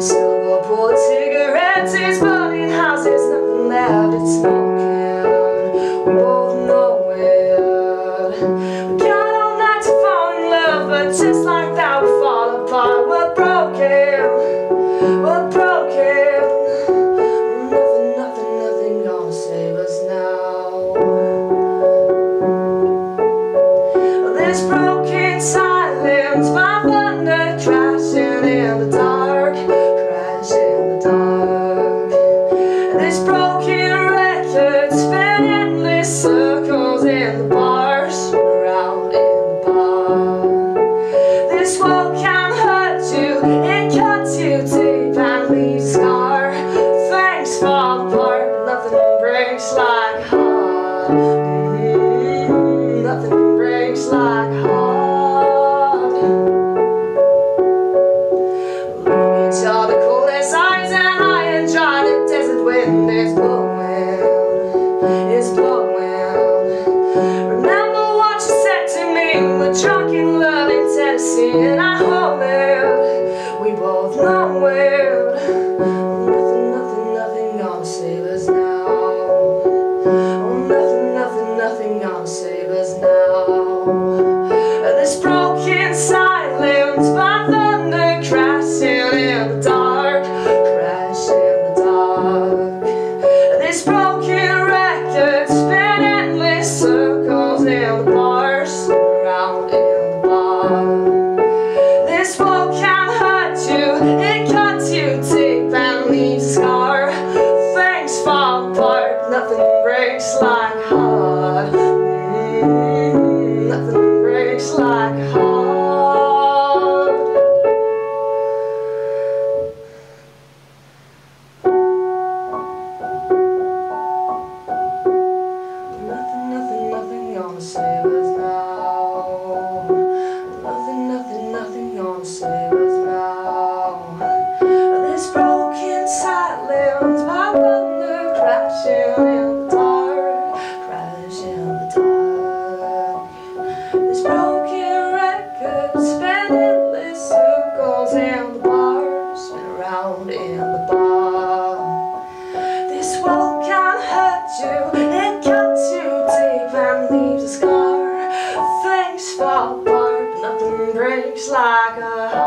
Silverport cigarettes, it's burning houses, nothing left, it's smoking. We both know it. We got all night to fall in love, but just like that we fall apart. We're broken, we're broken. Nothing, nothing, nothing gonna save us now. This broken silence, my thunder crashing in the dark. Circles in the bars, around in the bar. This world can hurt you, it cuts you deep and leaves a scar. Things fall apart, nothing breaks like heart. Nothing breaks like heart. Look each other cool as eyes, and I enjoy the desert wind is blowing. It's blowing. Drunk in love in Tennessee, and I hold it. We both know it. Nothing, nothing, nothing gonna save us now. Oh, nothing, nothing, nothing gonna save us now. This broken silence by thunder crashing in the dark, crashing in the dark. This broken record spin endless circles in the bars. In the bar. This world can hurt you, it cuts you deep and leaves a scar. Things fall apart, nothing breaks like heart. Nothing breaks like heart. Nothing, nothing, nothing gonna save us now. Save us now. This broken silence, my thunder crashing in the dark, crashing in the dark. This broken record spin endless circles in the bar, spin around in the bar. This world can hurt you, it cuts you deep and leaves a scar. Things fall apart. Nothing breaks like a heart.